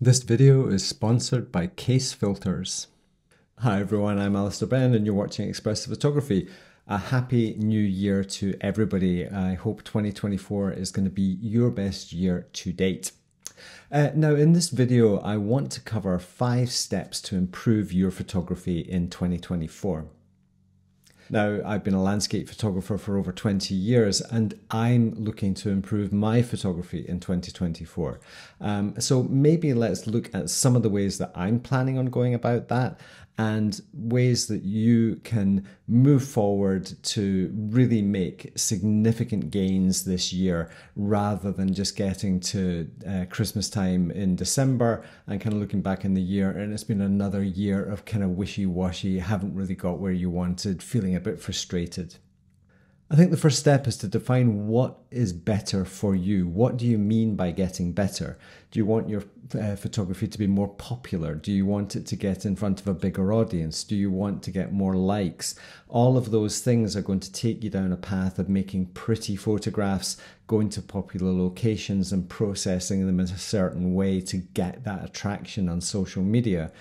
This video is sponsored by Kase Filters. Hi everyone, I'm Alister Benn and you're watching Expressive Photography. A happy new year to everybody. I hope 2024 is going to be your best year to date. Now in this video, I want to cover 5 steps to improve your photography in 2024. Now, I've been a landscape photographer for over 20 years and I'm looking to improve my photography in 2024. So maybe let's look at some of the ways that I'm planning on going about that and ways that you can move forward to really make significant gains this year rather than just getting to Christmas time in December and kind of looking back in the year and it's been another year of kind of wishy-washy, haven't really got where you wanted, feeling a bit frustrated. I think the first step is to define what is better for you. What do you mean by getting better? Do you want your photography to be more popular? Do you want it to get in front of a bigger audience? Do you want to get more likes? All of those things are going to take you down a path of making pretty photographs, going to popular locations and processing them in a certain way to get that attraction on social media.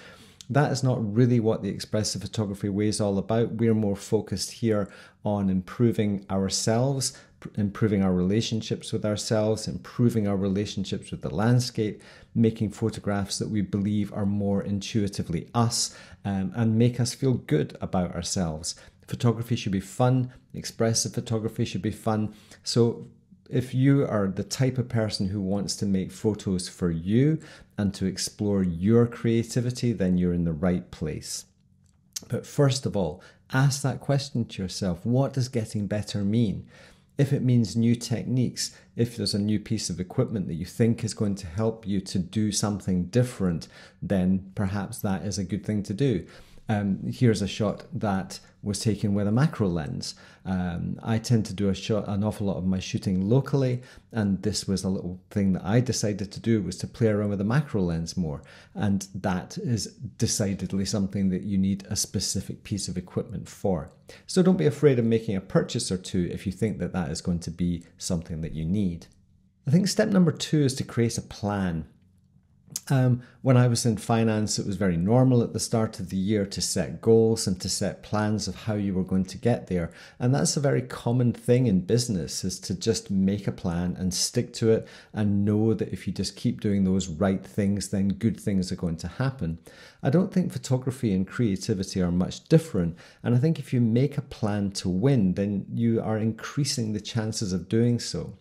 That is not really what the Expressive Photography Way is all about. We're more focused here on improving ourselves, improving our relationships with ourselves, improving our relationships with the landscape, making photographs that we believe are more intuitively us, and make us feel good about ourselves. Photography should be fun. Expressive photography should be fun. So if you are the type of person who wants to make photos for you and to explore your creativity, then you're in the right place. But first of all, ask that question to yourself. What does getting better mean? If it means new techniques, if there's a new piece of equipment that you think is going to help you to do something different, then perhaps that is a good thing to do. Here's a shot that was taken with a macro lens. I tend to do an awful lot of my shooting locally, and this was a little thing that I decided to do, was to play around with a macro lens more. And that is decidedly something that you need a specific piece of equipment for. So don't be afraid of making a purchase or two if you think that that is going to be something that you need. I think step number 2 is to create a plan. When I was in finance, it was very normal at the start of the year to set goals and to set plans of how you were going to get there. And that's a very common thing in business, is to just make a plan and stick to it and know that if you just keep doing those right things, then good things are going to happen. I don't think photography and creativity are much different. And I think if you make a plan to win, then you are increasing the chances of doing so.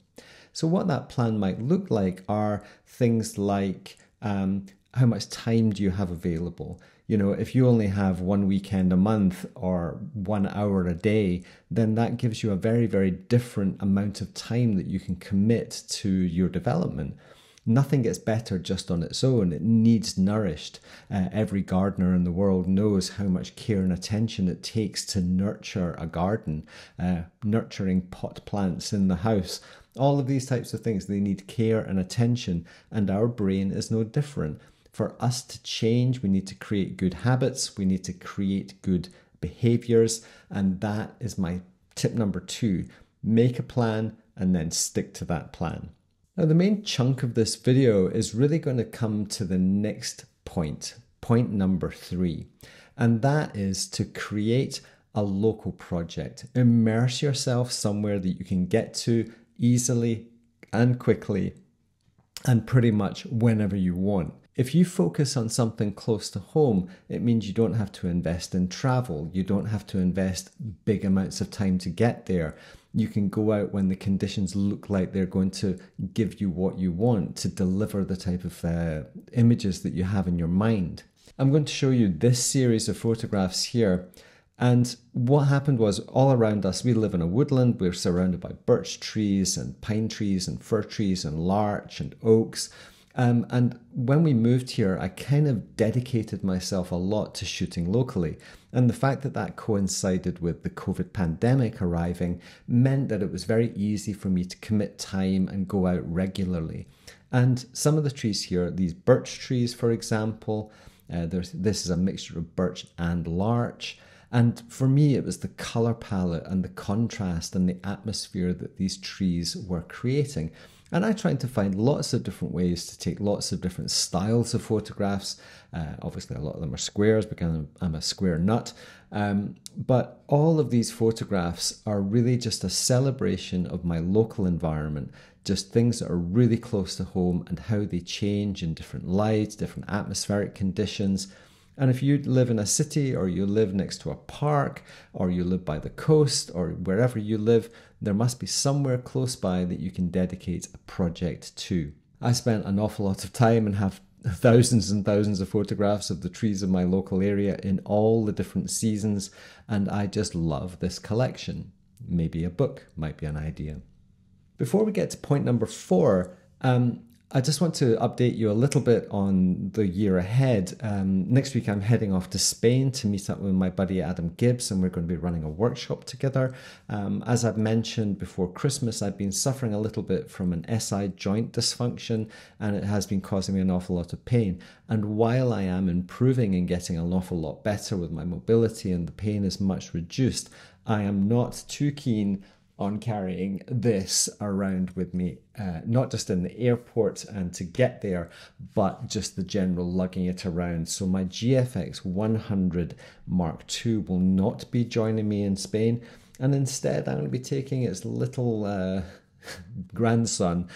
So what that plan might look like are things like how much time do you have available? You know, if you only have one weekend a month or 1 hour a day, then that gives you a very, very different amount of time that you can commit to your development. Nothing gets better just on its own. It needs nourished. Every gardener in the world knows how much care and attention it takes to nurture a garden. Nurturing pot plants in the house. All of these types of things, they need care and attention, and our brain is no different. For us to change, we need to create good habits. We need to create good behaviors. And that is my tip number 2. Make a plan and then stick to that plan. Now, the main chunk of this video is really going to come to the next point number 3, and that is to create a local project. Immerse yourself somewhere that you can get to easily and quickly and pretty much whenever you want. If you focus on something close to home, it means you don't have to invest in travel. You don't have to invest big amounts of time to get there. You can go out when the conditions look like they're going to give you what you want to deliver the type of images that you have in your mind. I'm going to show you this series of photographs here. And what happened was, all around us, we live in a woodland. We're surrounded by birch trees and pine trees and fir trees and larch and oaks. And when we moved here, I kind of dedicated myself a lot to shooting locally. And the fact that that coincided with the COVID pandemic arriving meant that it was very easy for me to commit time and go out regularly. And some of the trees here, these birch trees, for example, this is a mixture of birch and larch. And for me, it was the color palette and the contrast and the atmosphere that these trees were creating. And I tried to find lots of different ways to take lots of different styles of photographs. Obviously, a lot of them are squares because I'm a square nut. But all of these photographs are really just a celebration of my local environment, just things that are really close to home and how they change in different lights, different atmospheric conditions. And if you live in a city or you live next to a park or you live by the coast or wherever you live, there must be somewhere close by that you can dedicate a project to. I spent an awful lot of time and have thousands and thousands of photographs of the trees in my local area in all the different seasons, and I just love this collection. Maybe a book might be an idea. Before we get to point number 4, I just want to update you a little bit on the year ahead. Next week I'm heading off to Spain to meet up with my buddy Adam Gibbs, and we're going to be running a workshop together. As I've mentioned before Christmas, I've been suffering a little bit from an SI joint dysfunction, and it has been causing me an awful lot of pain. And while I am improving and getting an awful lot better with my mobility and the pain is much reduced, I am not too keen on carrying this around with me, not just in the airport and to get there, but just the general lugging it around. So my GFX 100 Mark II will not be joining me in Spain, and instead I'm going to be taking its little grandson,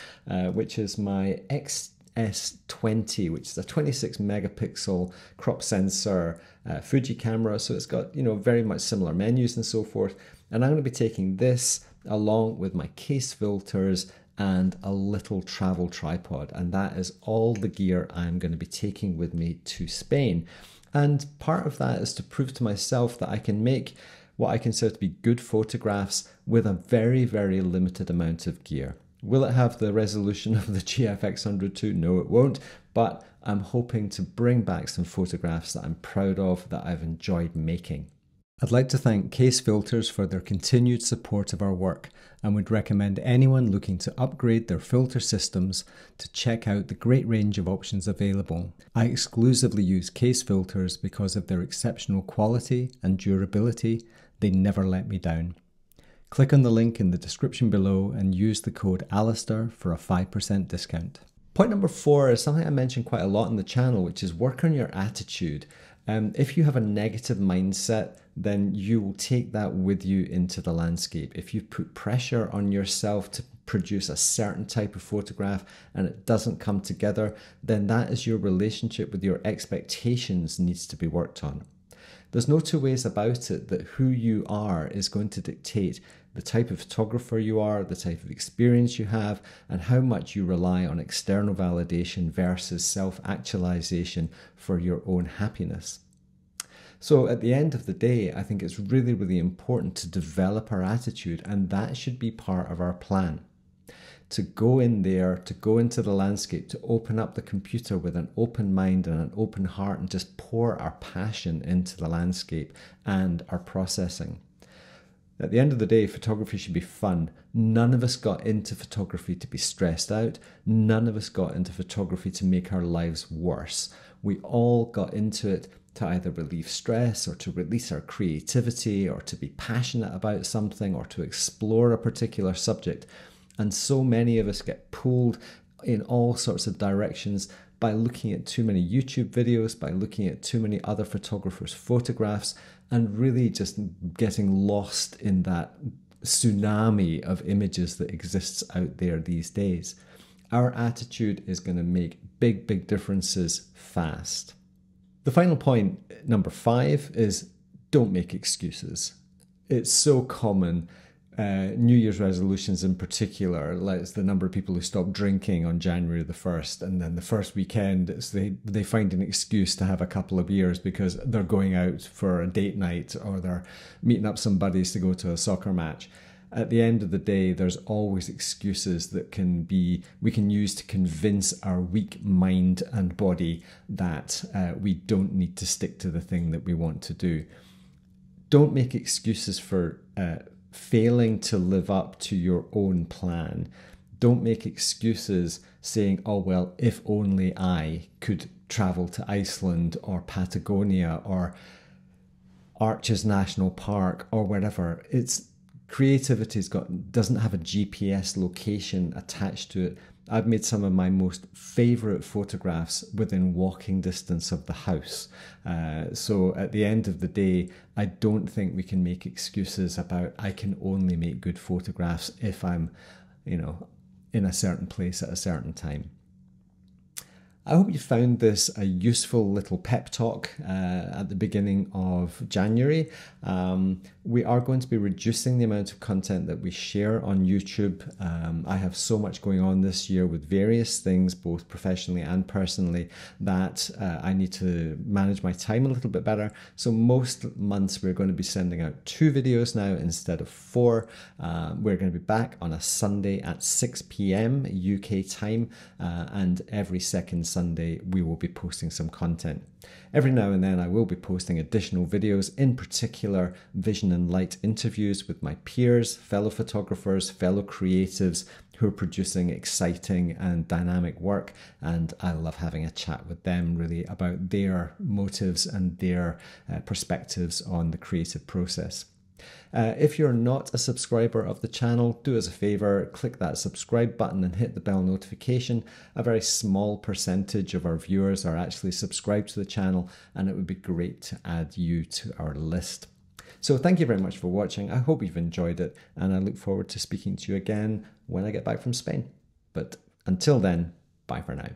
which is my XS20, which is a 26 megapixel crop sensor Fuji camera. So it's got, you know, very much similar menus and so forth. And I'm going to be taking this along with my Kase filters and a little travel tripod. And that is all the gear I'm going to be taking with me to Spain. And part of that is to prove to myself that I can make what I consider to be good photographs with a very, very limited amount of gear. Will it have the resolution of the GFX 100 II? No, it won't. But I'm hoping to bring back some photographs that I'm proud of, that I've enjoyed making. I'd like to thank Kase Filters for their continued support of our work, and would recommend anyone looking to upgrade their filter systems to check out the great range of options available. I exclusively use Kase Filters because of their exceptional quality and durability. They never let me down. Click on the link in the description below and use the code Alister for a 5% discount. Point number 4 is something I mentioned quite a lot on the channel, which is work on your attitude. If you have a negative mindset, then you will take that with you into the landscape. If you put pressure on yourself to produce a certain type of photograph and it doesn't come together, then that is your relationship with your expectations needs to be worked on. There's no two ways about it that who you are is going to dictate the type of photographer you are, the type of experience you have, and how much you rely on external validation versus self-actualization for your own happiness. So at the end of the day, I think it's really, really important to develop our attitude, and that should be part of our plan. To go in there, to go into the landscape, to open up the computer with an open mind and an open heart and just pour our passion into the landscape and our processing. At the end of the day, photography should be fun. None of us got into photography to be stressed out. None of us got into photography to make our lives worse. We all got into it to either relieve stress or to release our creativity or to be passionate about something or to explore a particular subject. And so many of us get pulled in all sorts of directions by looking at too many YouTube videos, by looking at too many other photographers' photographs, and really just getting lost in that tsunami of images that exists out there these days. Our attitude is going to make big, big differences fast. The final point, number 5, is don't make excuses. It's so common. New Year's resolutions in particular, like the number of people who stop drinking on January the 1st, and then the first weekend it's they find an excuse to have a couple of beers because they're going out for a date night or they're meeting up some buddies to go to a soccer match. At the end of the day, there's always excuses that we can use to convince our weak mind and body that we don't need to stick to the thing that we want to do. Don't make excuses for failing to live up to your own plan. Don't make excuses saying, oh, well, if only I could travel to Iceland or Patagonia or Arches National Park or wherever. It's Creativity's doesn't have a GPS location attached to it. I've made some of my most favourite photographs within walking distance of the house. So at the end of the day, I don't think we can make excuses about I can only make good photographs if I'm, you know, in a certain place at a certain time. I hope you found this a useful little pep talk at the beginning of January. We are going to be reducing the amount of content that we share on YouTube. I have so much going on this year with various things, both professionally and personally, that I need to manage my time a little bit better. So most months we're going to be sending out 2 videos now instead of 4. We're going to be back on a Sunday at 6 PM UK time, and every second Sunday we will be posting some content. Every now and then I will be posting additional videos, in particular vision and light interviews with my peers, fellow photographers, fellow creatives who are producing exciting and dynamic work, and I love having a chat with them really about their motives and their perspectives on the creative process. If you're not a subscriber of the channel, do us a favor, click that subscribe button and hit the bell notification. A very small percentage of our viewers are actually subscribed to the channel, and it would be great to add you to our list. So thank you very much for watching. I hope you've enjoyed it, and I look forward to speaking to you again when I get back from Spain. But until then, bye for now.